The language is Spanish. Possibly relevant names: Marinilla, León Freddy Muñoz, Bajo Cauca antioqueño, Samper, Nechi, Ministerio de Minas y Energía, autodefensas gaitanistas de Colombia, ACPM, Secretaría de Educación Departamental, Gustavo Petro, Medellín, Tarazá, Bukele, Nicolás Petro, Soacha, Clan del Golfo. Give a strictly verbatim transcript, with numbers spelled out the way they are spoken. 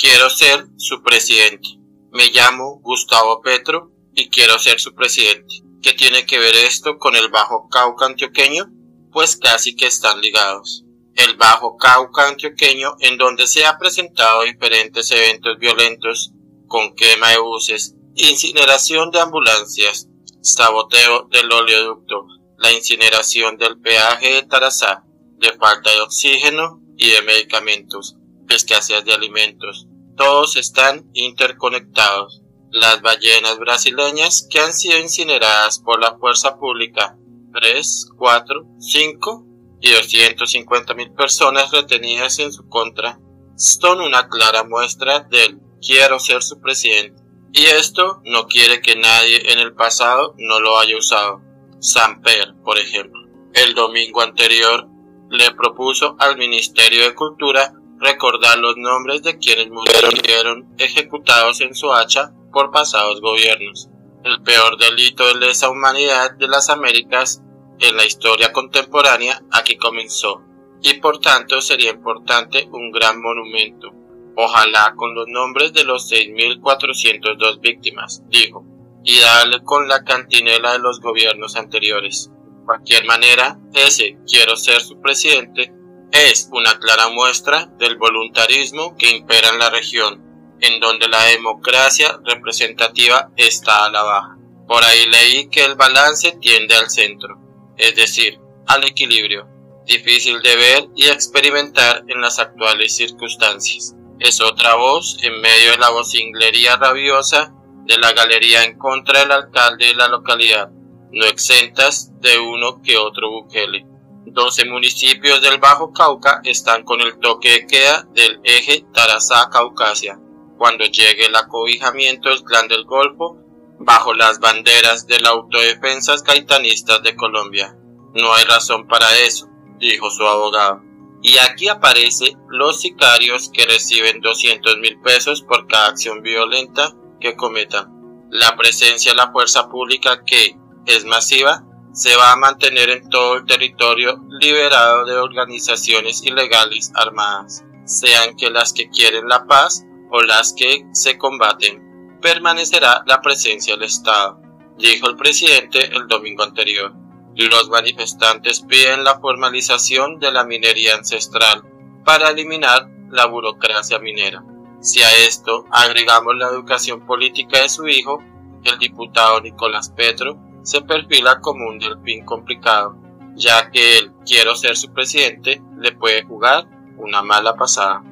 quiero ser su presidente. Me llamo Gustavo Petro y quiero ser su presidente. ¿Qué tiene que ver esto con el Bajo Cauca antioqueño? Pues casi que están ligados. El Bajo Cauca antioqueño, en donde se ha presentado diferentes eventos violentos con quema de buses, incineración de ambulancias, saboteo del oleoducto, la incineración del peaje de Tarazá, de falta de oxígeno y de medicamentos, escasez de alimentos, todos están interconectados. Las ballenas brasileñas que han sido incineradas por la fuerza pública, tres, cuatro, cinco y doscientas cincuenta mil personas retenidas en su contra, son una clara muestra del quiero ser su presidente. Y esto no quiere que nadie en el pasado no lo haya usado. Samper, por ejemplo, el domingo anterior le propuso al Ministerio de Cultura recordar los nombres de quienes murieron ejecutados en Soacha por pasados gobiernos. El peor delito de lesa humanidad de las Américas en la historia contemporánea aquí comenzó, y por tanto sería importante un gran monumento. Ojalá con los nombres de los seis mil cuatrocientas dos víctimas, dijo, y darle con la cantinela de los gobiernos anteriores. De cualquier manera, ese quiero ser su presidente es una clara muestra del voluntarismo que impera en la región, en donde la democracia representativa está a la baja. Por ahí leí que el balance tiende al centro, es decir, al equilibrio, difícil de ver y experimentar en las actuales circunstancias. Es otra voz en medio de la vocinglería rabiosa de la galería en contra del alcalde de la localidad, no exentas de uno que otro Bukele. doce municipios del Bajo Cauca están con el toque de queda del eje Tarazá-Caucasia. Cuando llegue el acobijamiento del Clan del Golfo, bajo las banderas de la Autodefensas Gaitanistas de Colombia. No hay razón para eso, dijo su abogado. Y aquí aparece los sicarios que reciben doscientos mil pesos por cada acción violenta que cometan. La presencia de la fuerza pública, que es masiva, se va a mantener en todo el territorio liberado de organizaciones ilegales armadas, sean que las que quieren la paz o las que se combaten. Permanecerá la presencia del Estado, dijo el presidente el domingo anterior. Los manifestantes piden la formalización de la minería ancestral para eliminar la burocracia minera. Si a esto agregamos la educación política de su hijo, el diputado Nicolás Petro se perfila como un delfín complicado, ya que él, quiero ser su presidente, le puede jugar una mala pasada.